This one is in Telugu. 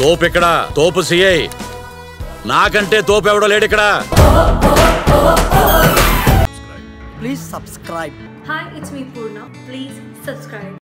తోపు ఇక్కడ తోపు సిఐ నాకంటే తోపు ఎవడో లేడు ఇక్కడ please subscribe hi it's me Purna please subscribe